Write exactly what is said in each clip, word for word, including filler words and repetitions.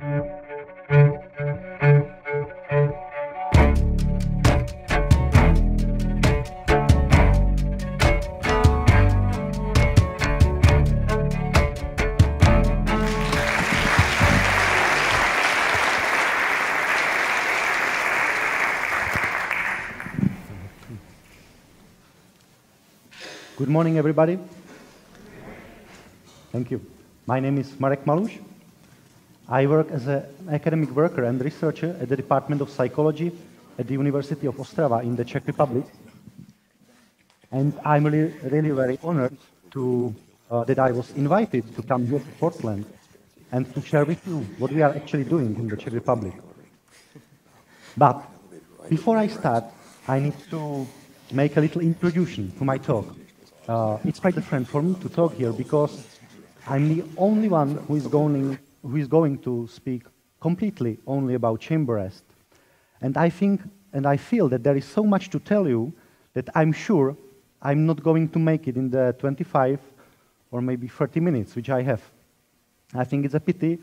Good morning, everybody. Thank you. My name is Marek Malůš. I work as an academic worker and researcher at the Department of Psychology at the University of Ostrava in the Czech Republic. And I'm really, really very honored to, uh, that I was invited to come here to Portland and to share with you what we are actually doing in the Czech Republic. But before I start, I need to make a little introduction to my talk. Uh, it's quite different for me to talk here because I'm the only one who is going, who is going to speak completely only about chamber rest. And I think and I feel that there is so much to tell you that I'm sure I'm not going to make it in the twenty-five or maybe thirty minutes which I have. I think it's a pity,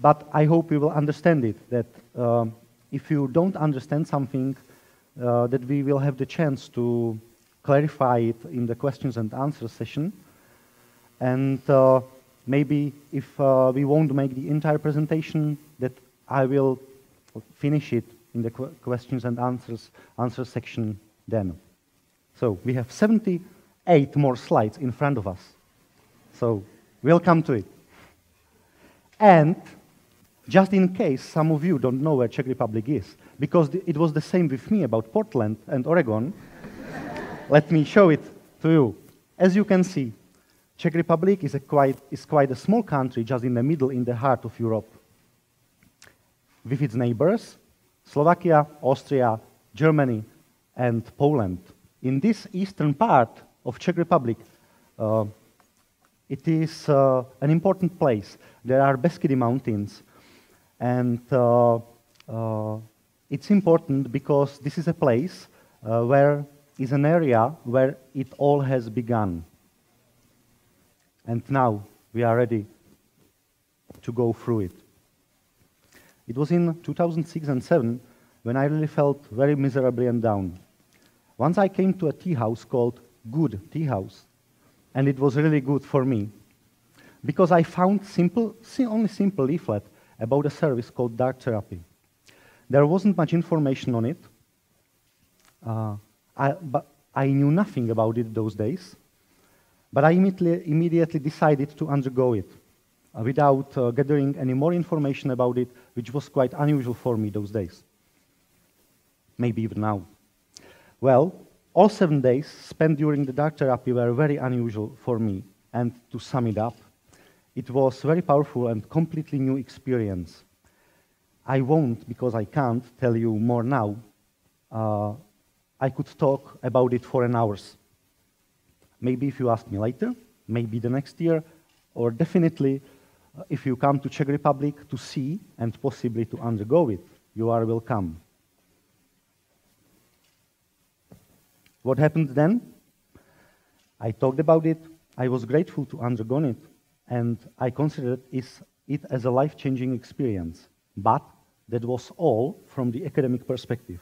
but I hope you will understand it, that uh, if you don't understand something, uh, that we will have the chance to clarify it in the questions and answers session. And uh, maybe if uh, we won't make the entire presentation, that I will finish it in the qu questions and answers answer section then. So we have seventy-eight more slides in front of us. So we'll come to it. And just in case some of you don't know where Czech Republic is, because it was the same with me about Portland and Oregon, let me show it to you. As you can see, Czech Republic is a quite, is quite a small country, just in the middle, in the heart of Europe, with its neighbors, Slovakia, Austria, Germany, and Poland. In this eastern part of Czech Republic, uh, it is uh, an important place. There are Beskydy Mountains, and uh, uh, it's important because this is a place uh, where is an area where it all has begun. And now we are ready to go through it. It was in two thousand six and two thousand seven when I really felt very miserably and down. Once I came to a tea house called Good Tea House, and it was really good for me because I found simple, only simple leaflet about a service called Dark Therapy. There wasn't much information on it. Uh, I, but I knew nothing about it those days, but I immediately, immediately decided to undergo it uh, without uh, gathering any more information about it, which was quite unusual for me those days. Maybe even now. Well, all seven days spent during the Dark Therapy were very unusual for me, and to sum it up, it was very powerful and completely new experience. I won't, because I can't, tell you more now. Uh, I could talk about it for an hour. Maybe if you ask me later, maybe the next year, or definitely uh, if you come to Czech Republic to see and possibly to undergo it, you are welcome. What happened then? I talked about it, I was grateful to undergo it, and I considered it as a life-changing experience. But that was all from the academic perspective.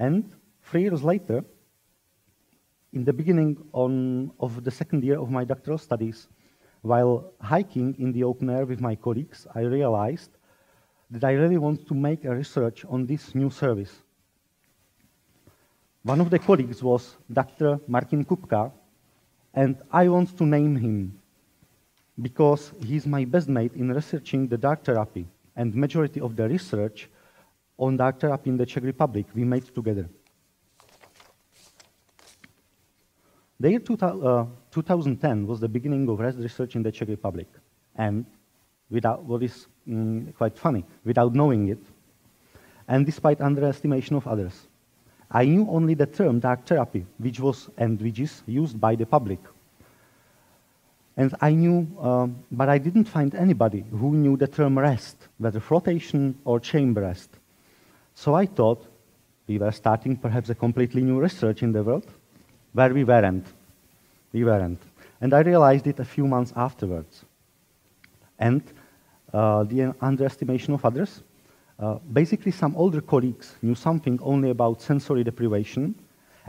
And three years later, in the beginning on, of the second year of my doctoral studies, while hiking in the open air with my colleagues, I realized that I really want to make a research on this new service. One of the colleagues was Doctor Martin Kupka, and I want to name him because he's my best mate in researching the Dark Therapy, and majority of the research on Dark Therapy in the Czech Republic we made together. The year two thousand ten was the beginning of rest research in the Czech Republic, and without what is mm, quite funny, without knowing it, and despite underestimation of others, I knew only the term Dark Therapy, which was and which is used by the public. And I knew, uh, but I didn't find anybody who knew the term rest, whether flotation or chamber rest. So I thought we were starting perhaps a completely new research in the world, where we weren't. We weren't. And I realized it a few months afterwards. And uh, the underestimation of others. Uh, basically, some older colleagues knew something only about sensory deprivation,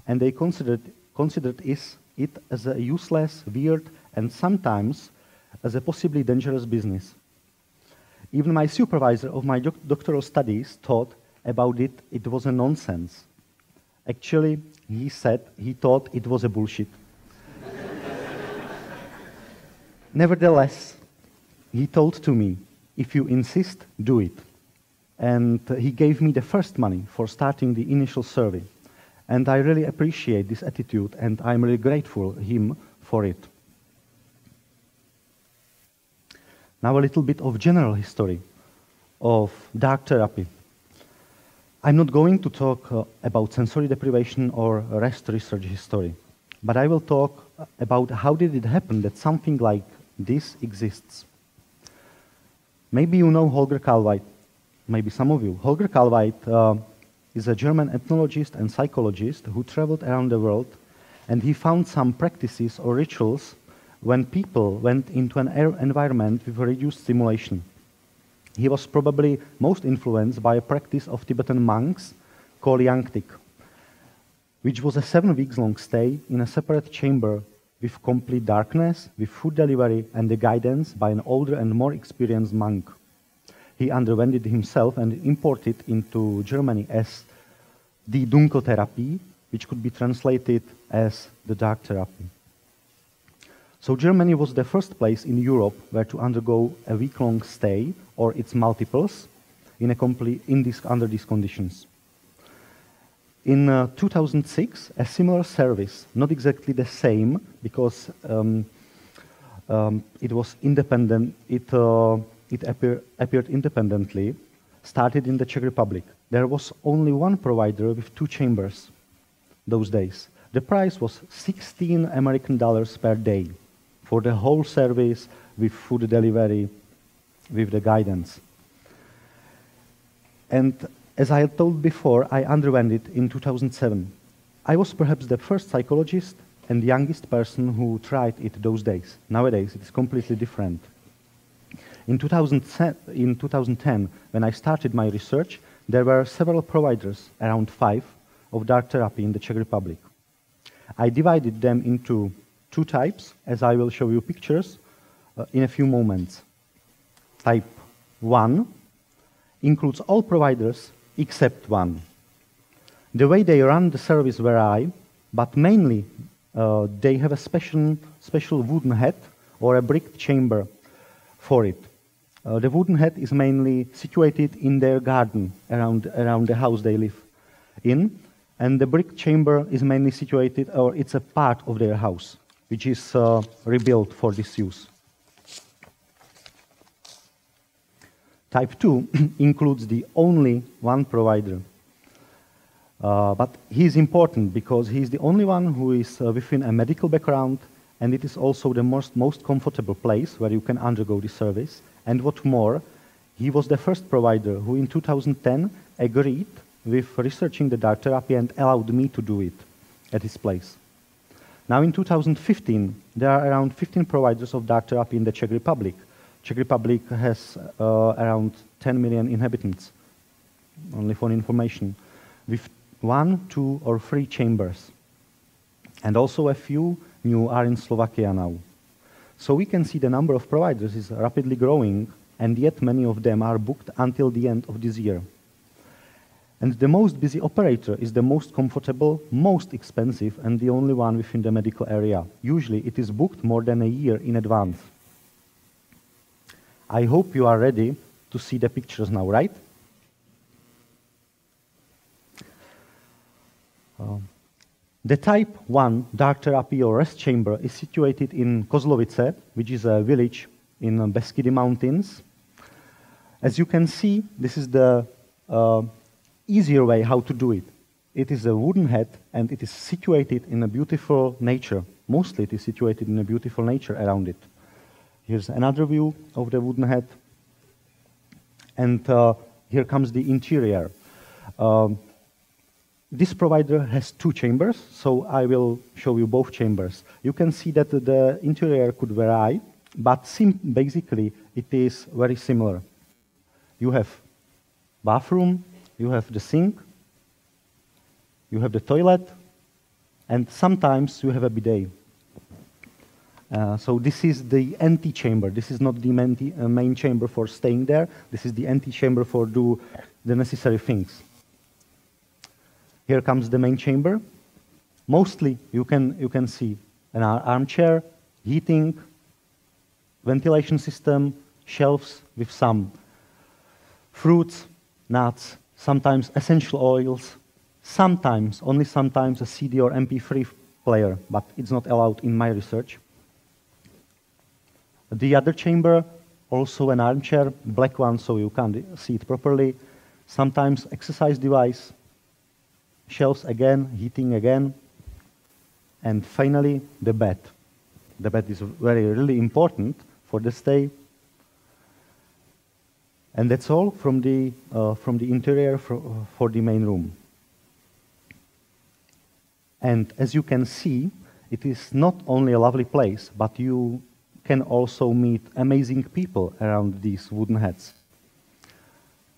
and they considered, considered is, it as a useless, weird, and sometimes as a possibly dangerous business. Even my supervisor of my doc doctoral studies thought about it, it was a nonsense. Actually, he said he thought it was a bullshit. Nevertheless, he told to me, if you insist, do it. And he gave me the first money for starting the initial survey. And I really appreciate this attitude, and I'm really grateful to him for it. Now a little bit of general history of dark therapy. I'm not going to talk uh, about sensory deprivation or rest research history, but I will talk about how did it happen that something like this exists. Maybe you know Holger Kalweit, maybe some of you. Holger Kalweit uh, is a German ethnologist and psychologist who traveled around the world, and he found some practices or rituals when people went into an air environment with reduced stimulation. He was probably most influenced by a practice of Tibetan monks called Yangtik, which was a seven weeks long stay in a separate chamber with complete darkness, with food delivery and the guidance by an older and more experienced monk. He underwent it himself and imported into Germany as the Dunkeltherapie, which could be translated as the Dark Therapy. So Germany was the first place in Europe where to undergo a week-long stay, or its multiples, in a complete, in this, under these conditions. In uh, two thousand six, a similar service, not exactly the same, because um, um, it was independent, it, uh, it appear, appeared independently, started in the Czech Republic. There was only one provider with two chambers those days. The price was sixteen American dollars per day for the whole service with food delivery, with the guidance. And as I had told before, I underwent it in two thousand seven. I was perhaps the first psychologist and youngest person who tried it those days. Nowadays, it is completely different. In two thousand ten, when I started my research, there were several providers, around five, of dark therapy in the Czech Republic. I divided them into two types, as I will show you pictures uh, in a few moments. Type one includes all providers except one. The way they run the service vary, but mainly uh, they have a special, special wooden head or a brick chamber for it. Uh, the wooden head is mainly situated in their garden around, around the house they live in, and the brick chamber is mainly situated, or it's a part of their house, which is uh, rebuilt for this use. Type two includes the only one provider. Uh, but he is important because he is the only one who is uh, within a medical background, and it is also the most, most comfortable place where you can undergo the service. And what more, he was the first provider who in two thousand ten agreed with researching the dark therapy and allowed me to do it at his place. Now in two thousand fifteen, there are around fifteen providers of dark therapy in the Czech Republic. Czech Republic has uh, around ten million inhabitants, only for information, with one, two, or three chambers. And also a few new are in Slovakia now. So we can see the number of providers is rapidly growing, and yet many of them are booked until the end of this year. And the most busy operator is the most comfortable, most expensive, and the only one within the medical area. Usually it is booked more than a year in advance. I hope you are ready to see the pictures now, right? Um, the type one dark therapy or rest chamber is situated in Kozlovice, which is a village in the Beskydy Mountains. As you can see, this is the uh, easier way how to do it. It is a wooden head, and it is situated in a beautiful nature. Mostly it is situated in a beautiful nature around it. Here's another view of the wooden head. And uh, here comes the interior. Um, this provider has two chambers, so I will show you both chambers. You can see that the interior could vary but sim basically it is very similar. You have bathroom, you have the sink, you have the toilet, and sometimes you have a bidet. Uh, so this is the antechamber. This is not the main, uh, main chamber for staying there. This is the antechamber for do the necessary things. Here comes the main chamber. Mostly you can, you can see an armchair, heating, ventilation system, shelves with some fruits, nuts, sometimes essential oils, sometimes, only sometimes, a C D or M P three player, but it's not allowed in my research. The other chamber, also an armchair, black one, so you can't see it properly, sometimes exercise device, shelves again, heating again, and finally, the bed. The bed is very, really important for the stay. And that's all from the, uh, from the interior for, for the main room. And as you can see, it is not only a lovely place, but you can also meet amazing people around these wooden huts.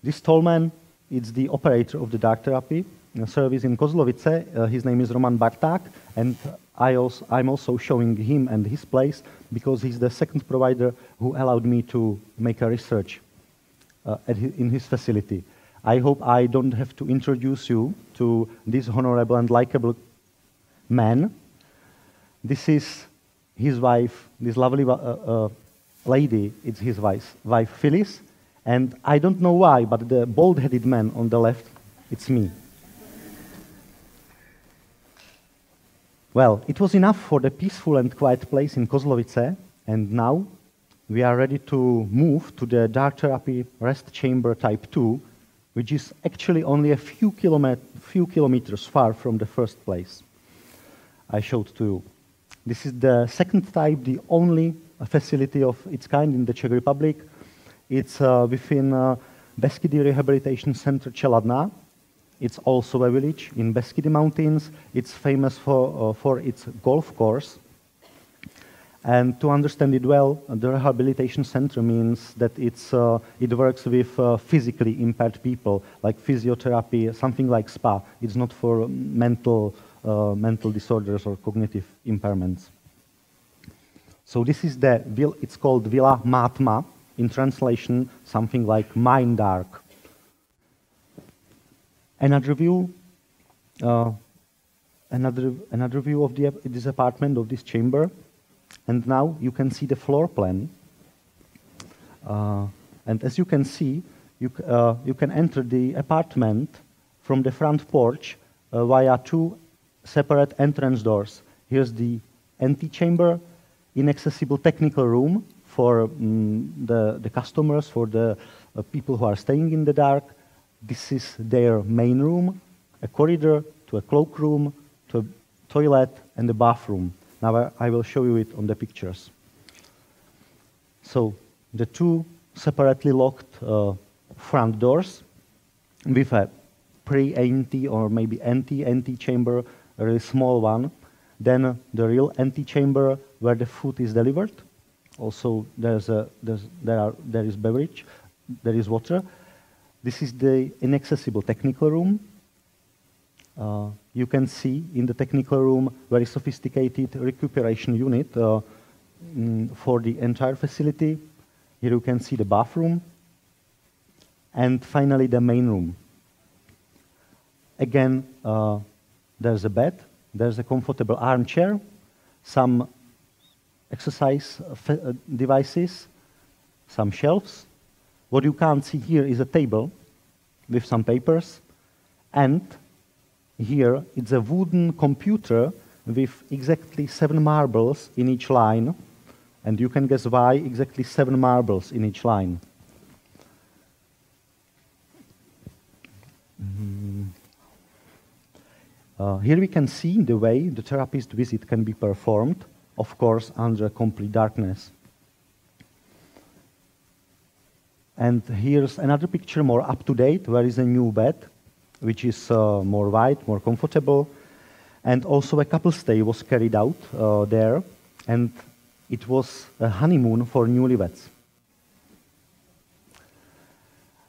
This tall man is the operator of the Dark Therapy service in Kozlovice. Uh, his name is Roman Bartak, and I also, I'm also showing him and his place because he's the second provider who allowed me to make a research uh, at his, in his facility. I hope I don't have to introduce you to this honorable and likable man. This is his wife, this lovely uh, uh, lady, it's his wife, wife Phyllis, and I don't know why, but the bald-headed man on the left, it's me. Well, it was enough for the peaceful and quiet place in Kozlovice, and now we are ready to move to the Dark Therapy Rest Chamber Type two, which is actually only a few, kilomet few kilometers far from the first place I showed to you. This is the second type, the only facility of its kind in the Czech Republic. It's uh, within uh, Beskydy Rehabilitation Centre Čeladná. It's also a village in Beskydy Mountains. It's famous for, uh, for its golf course. And to understand it well, the rehabilitation center means that it's, uh, it works with uh, physically impaired people, like physiotherapy, something like spa. It's not for mental, uh, mental disorders or cognitive impairments. So this is the, it's called Villa Matma, in translation, something like Mind Dark. Another view, uh, another, another view of the, this apartment, of this chamber, and now you can see the floor plan. Uh, and as you can see, you, uh, you can enter the apartment from the front porch uh, via two separate entrance doors. Here's the antechamber, inaccessible technical room for mm, the, the customers, for the uh, people who are staying in the dark. This is their main room, a corridor to a cloakroom, to a toilet, and a bathroom. Now I will show you it on the pictures. So the two separately locked uh, front doors with a pre-anti or maybe anti-anti chamber, a really small one. Then the real antechamber where the food is delivered. Also there's a, there's, there, are, there is beverage, there is water. This is the inaccessible technical room. Uh, you can see in the technical room very sophisticated recuperation unit uh, mm, for the entire facility. Here you can see the bathroom. And finally, the main room. Again, uh, there's a bed, there's a comfortable armchair, some exercise uh, devices, some shelves. What you can't see here is a table with some papers, and here it's a wooden computer with exactly seven marbles in each line, and you can guess why exactly seven marbles in each line. Mm-hmm. uh, here we can see the way the therapist visit can be performed, of course under complete darkness. And here's another picture, more up-to-date, where is a new bed, which is uh, more wide, more comfortable. And also a couple stay was carried out uh, there. And It was a honeymoon for newlyweds.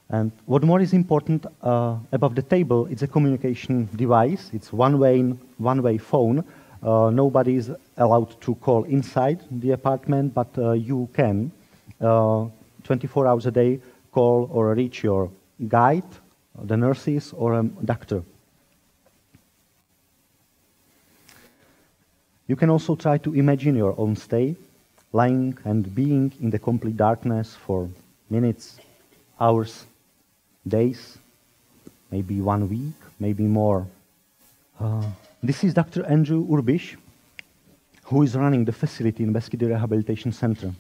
And what more is important uh, above the table, it's a communication device. It's one-way one-way phone. Uh, nobody is allowed to call inside the apartment, but uh, you can uh, twenty-four hours a day call or reach your guide, the nurses, or a doctor. You can also try to imagine your own stay, lying and being in the complete darkness for minutes, hours, days, maybe one week, maybe more. Uh, this is Doctor Andrew Urbisch, who is running the facility in Beskydy Rehabilitation Centre.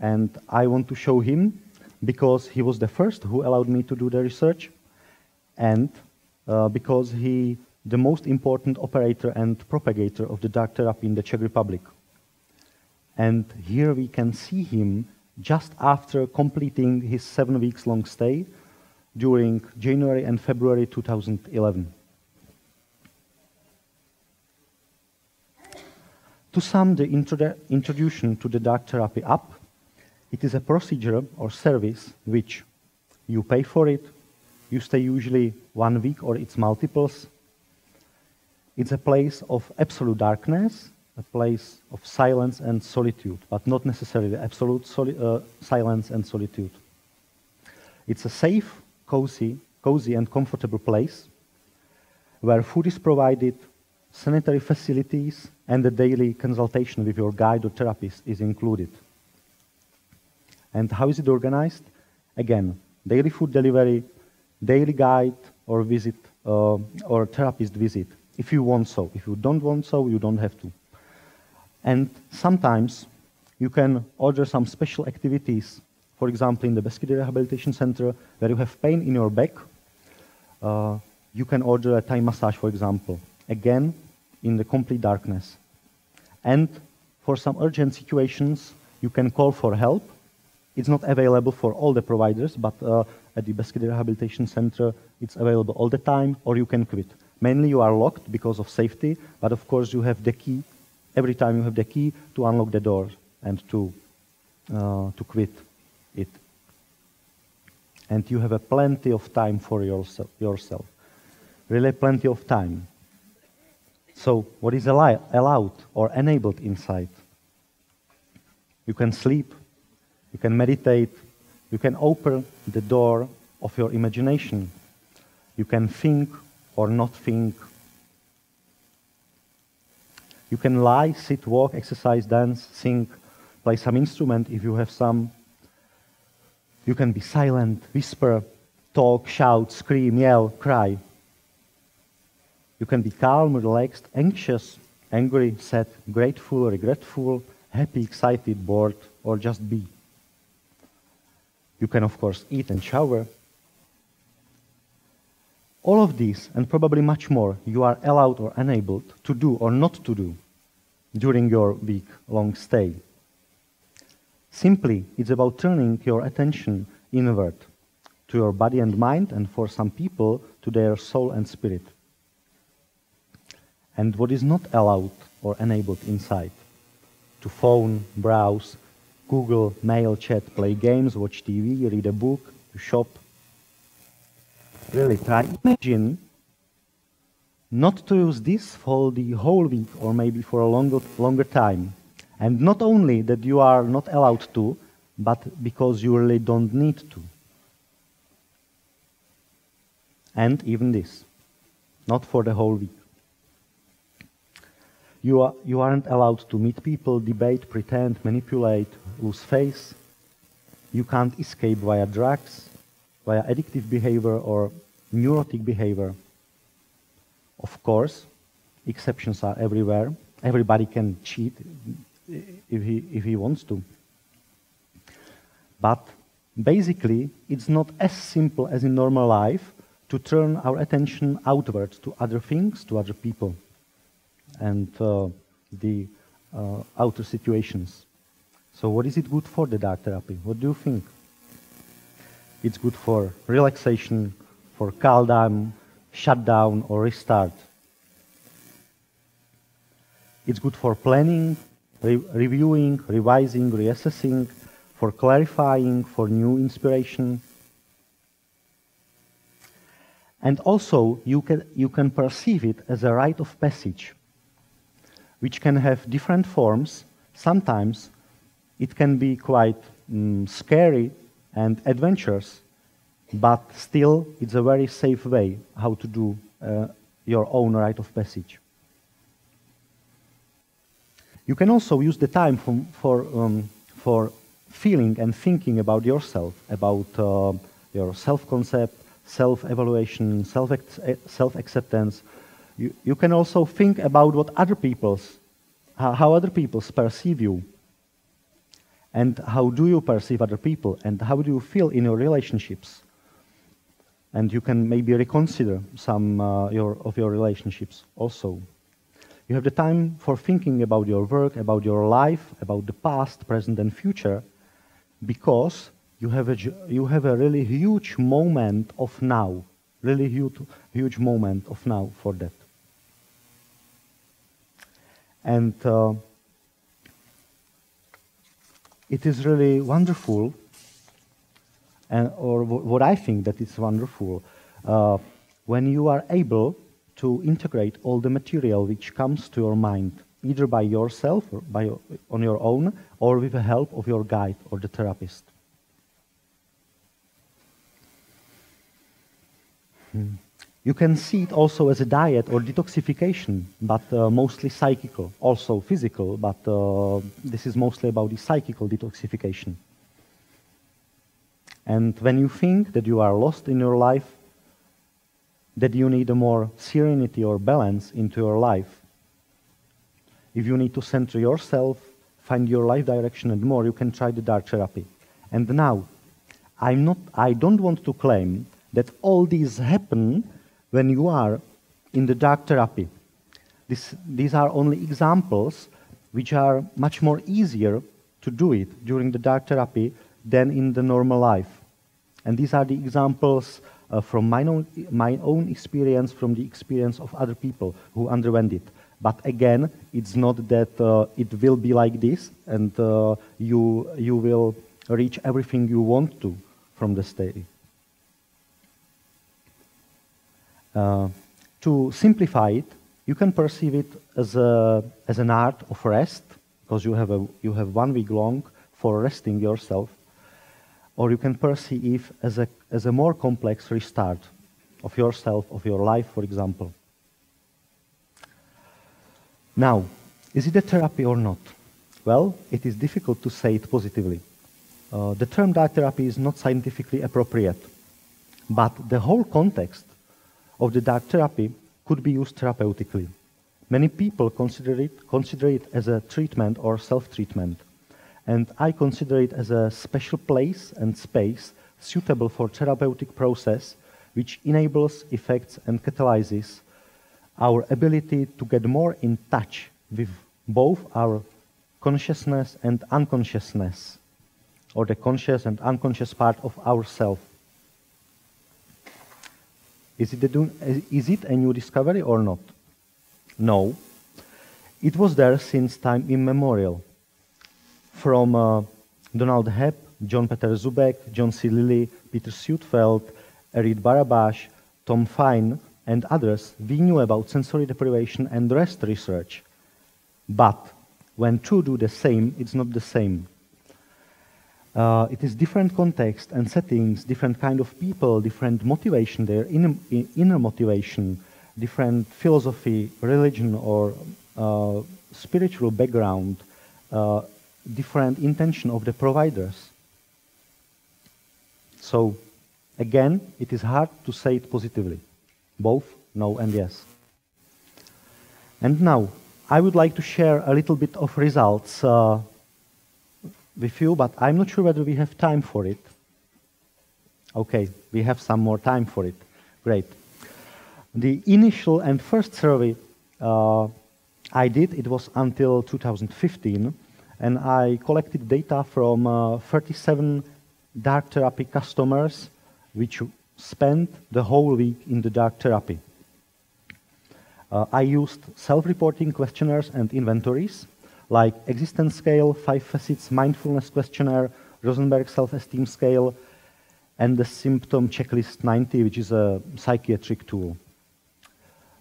And I want to show him because he was the first who allowed me to do the research, and uh, because he the most important operator and propagator of the dark therapy in the Czech Republic. And here we can see him just after completing his seven weeks long stay during January and February two thousand eleven. To sum the introdu introduction to the dark therapy up, it is a procedure or service which you pay for it, you stay usually one week or its multiples. It's a place of absolute darkness, a place of silence and solitude, but not necessarily absolute soli uh, silence and solitude. It's a safe, cozy, cozy and comfortable place where food is provided, sanitary facilities, and a daily consultation with your guide or therapist is included. And how is it organized? Again, daily food delivery, daily guide or visit uh, or therapist visit, if you want so. If you don't want so, you don't have to. And sometimes you can order some special activities, for example, in the Beskydy Rehabilitation Center, where you have pain in your back. Uh, you can order a Thai massage, for example, again, in the complete darkness. And for some urgent situations, you can call for help. It's not available for all the providers, but uh, at the Beskydy Rehabilitation Center, it's available all the time, or you can quit. Mainly you are locked because of safety, but of course you have the key. Every time you have the key to unlock the door and to, uh, to quit it. And you have a plenty of time for yourself, yourself. Really plenty of time. So what is allowed or enabled inside? You can sleep, you can meditate, you can open the door of your imagination. You can think or not think. You can lie, sit, walk, exercise, dance, sing, play some instrument if you have some. You can be silent, whisper, talk, shout, scream, yell, cry. You can be calm, relaxed, anxious, angry, sad, grateful, regretful, happy, excited, bored, or just be. You can, of course, eat and shower. All of these, and probably much more, you are allowed or enabled to do or not to do during your week-long stay. Simply, it's about turning your attention inward to your body and mind, and for some people, to their soul and spirit. And what is not allowed or enabled inside? To phone, browse, Google, mail, chat, play games, watch T V, read a book, to shop. Really try. Imagine not to use this for the whole week or maybe for a longer, longer time. And not only that you are not allowed to, but because you really don't need to. And even this, not for the whole week. You, are, you aren't allowed to meet people, debate, pretend, manipulate, lose face. You can't escape via drugs, via addictive behavior or neurotic behavior. Of course, exceptions are everywhere. Everybody can cheat if he, if he wants to. But basically, it's not as simple as in normal life to turn our attention outwards to other things, to other people, and uh, the uh, outer situations. So what is it good for, the dark therapy? What do you think? It's good for relaxation, for calm down, shut down, or restart. It's good for planning, re reviewing, revising, reassessing, for clarifying, for new inspiration. And also, you can, you can perceive it as a rite of passage, which can have different forms. Sometimes it can be quite um, scary and adventurous, but still it's a very safe way how to do uh, your own rite of passage. You can also use the time from, for, um, for feeling and thinking about yourself, about uh, your self-concept, self-evaluation, self-acceptance. You, you can also think about what other people's, how other people perceive you, and how do you perceive other people, and how do you feel in your relationships. And you can maybe reconsider some uh, your, of your relationships also. You have the time for thinking about your work, about your life, about the past, present, and future, because you have a, you have a really huge moment of now, really huge, huge moment of now for that. And uh, it is really wonderful, and, or what I think that it's wonderful, uh, when you are able to integrate all the material which comes to your mind, either by yourself, or by, on your own, or with the help of your guide or the therapist. Hmm. You can see it also as a diet or detoxification, but uh, mostly psychical, also physical, but uh, this is mostly about the psychical detoxification. And when you think that you are lost in your life, that you need a more serenity or balance into your life, if you need to center yourself, find your life direction and more, you can try the dark therapy. And now, I'm not, I don't want to claim that all these happen when you are in the dark therapy. This, these are only examples which are much more easier to do it during the dark therapy than in the normal life. And these are the examples uh, from my own, my own experience, from the experience of other people who underwent it. But again, it's not that uh, it will be like this and uh, you, you will reach everything you want to from the study. Uh, to simplify it, you can perceive it as a as an art of rest, because you have a you have one week long for resting yourself, or you can perceive it as a as a more complex restart of yourself, of your life, for example. Now, is it a therapy or not? Well, it is difficult to say it positively. Uh, the term dark therapy is not scientifically appropriate, but the whole context of the dark therapy could be used therapeutically. Many people consider it, consider it as a treatment or self-treatment, and I consider it as a special place and space suitable for therapeutic process, which enables, effects and catalyzes our ability to get more in touch with both our consciousness and unconsciousness, or the conscious and unconscious part of ourself. Is it, a, is it a new discovery or not? No. It was there since time immemorial. From uh, Donald Hebb, John Peter Zubek, John C. Lilly, Peter Sutfeld, Erit Barabash, Tom Fine, and others, we knew about sensory deprivation and rest research. But when two do the same, it's not the same. Uh, it is different context and settings, different kind of people, different motivation, their inner, inner motivation, different philosophy, religion, or uh, spiritual background, uh, different intention of the providers. So, again, it is hard to say it positively. Both no and yes. And now, I would like to share a little bit of results uh, with you, but I'm not sure whether we have time for it. Okay, we have some more time for it. Great. The initial and first survey uh, I did, it was until two thousand fifteen, and I collected data from uh, thirty-seven dark therapy customers which spent the whole week in the dark therapy. Uh, I used self-reporting questionnaires and inventories, like Existence Scale, Five Facets Mindfulness Questionnaire, Rosenberg Self-Esteem Scale, and the Symptom Checklist ninety, which is a psychiatric tool.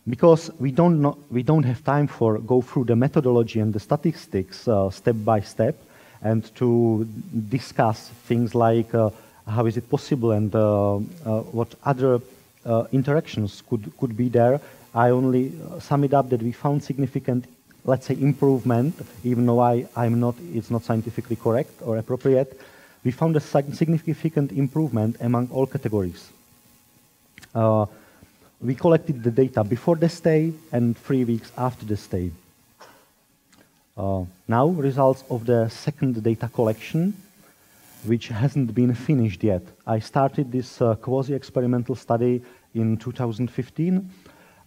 Because we don't, know, we don't have time for go through the methodology and the statistics uh, step by step, and to discuss things like uh, how is it possible and uh, uh, what other uh, interactions could, could be there. I only sum it up that we found significant, let's say, improvement, even though I, I'm not, it's not scientifically correct or appropriate. We found a significant improvement among all categories. Uh, we collected the data before the stay and three weeks after the stay. Uh, now, results of the second data collection, which hasn't been finished yet. I started this uh, quasi-experimental study in two thousand fifteen.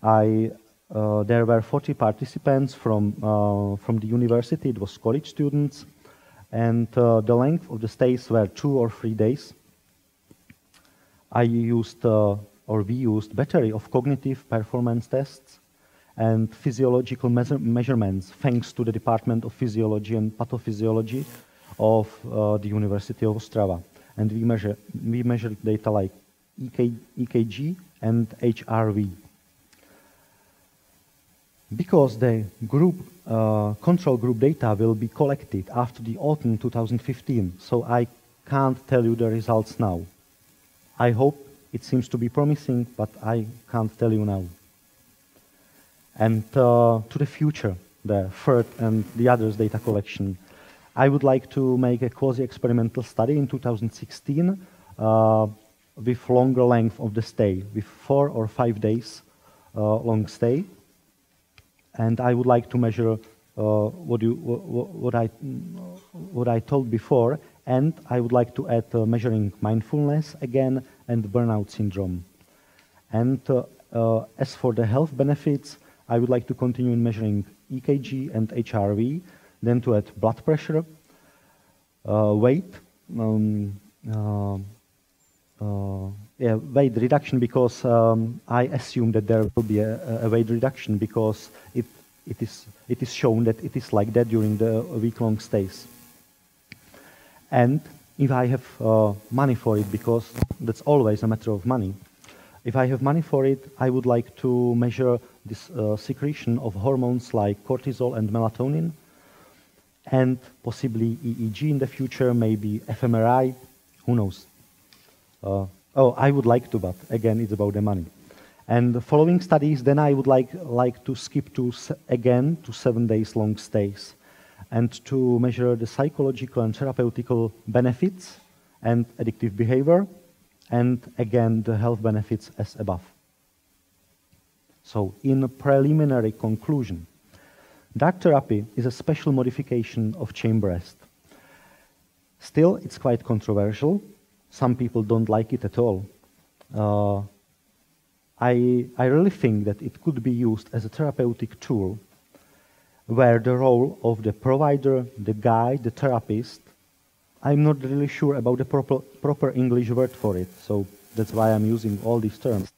I, uh, there were forty participants from, uh, from the university. It was college students. And uh, the length of the stays were two or three days. I used, uh, or we used, battery of cognitive performance tests and physiological measure measurements, thanks to the Department of Physiology and Pathophysiology of uh, the University of Ostrava. And we, measure, we measured data like E K G and H R V. Because the group, uh, control group data will be collected after the autumn two thousand fifteen, so I can't tell you the results now. I hope it seems to be promising, but I can't tell you now. And uh, to the future, the third and the others data collection. I would like to make a quasi-experimental study in two thousand sixteen uh, with longer length of the stay, with four or five days uh, long stay. And I would like to measure uh, what, you, what, what, I, what I told before, and I would like to add uh, measuring mindfulness again and burnout syndrome. And uh, uh, as for the health benefits, I would like to continue in measuring E K G and H R V, then to add blood pressure, uh, weight, um, uh, uh, yeah, weight reduction, because um, I assume that there will be a, a weight reduction, because it, it, is, it is shown that it is like that during the week-long stays. And if I have uh, money for it, because that's always a matter of money, if I have money for it, I would like to measure this uh, secretion of hormones like cortisol and melatonin, and possibly E E G in the future, maybe fMRI, who knows. Uh, Oh, I would like to, but again, it's about the money. And the following studies, then I would like, like to skip to, again, to seven days long stays, and to measure the psychological and therapeutical benefits and addictive behavior, and again, the health benefits as above. So, in a preliminary conclusion, Dark Therapy is a special modification of Chamber REST. Still, it's quite controversial. Some people don't like it at all. Uh, I, I really think that it could be used as a therapeutic tool where the role of the provider, the guide, the therapist, I'm not really sure about the proper, proper English word for it, so that's why I'm using all these terms.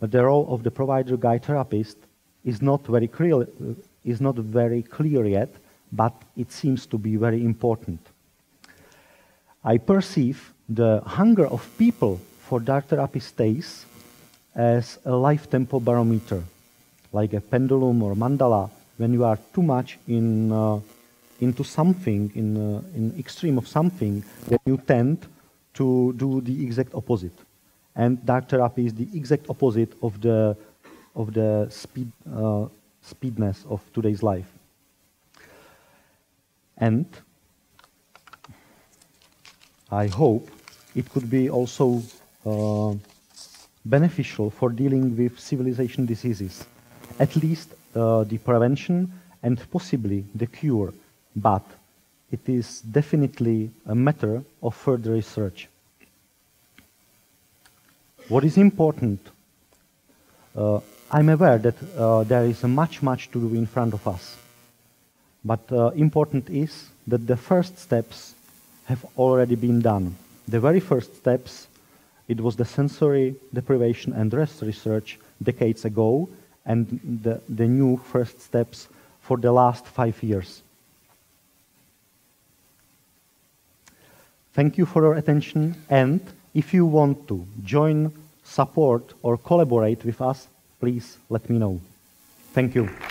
But the role of the provider, guide, therapist is not very clear, is not very clear yet, but it seems to be very important. I perceive the hunger of people for Dark Therapy stays as a life tempo barometer, like a pendulum or mandala. When you are too much in, uh, into something, in, uh, in extreme of something, then you tend to do the exact opposite. And Dark Therapy is the exact opposite of the, of the speed, uh, speedness of today's life. And I hope it could be also uh, beneficial for dealing with civilization diseases, at least uh, the prevention and possibly the cure, but it is definitely a matter of further research. What is important? Uh, I'm aware that uh, there is much, much to do in front of us, but uh, important is that the first steps have already been done. The very first steps, it was the sensory deprivation and rest research decades ago, and the, the new first steps for the last five years. Thank you for your attention, and if you want to join, support, or collaborate with us, please let me know. Thank you.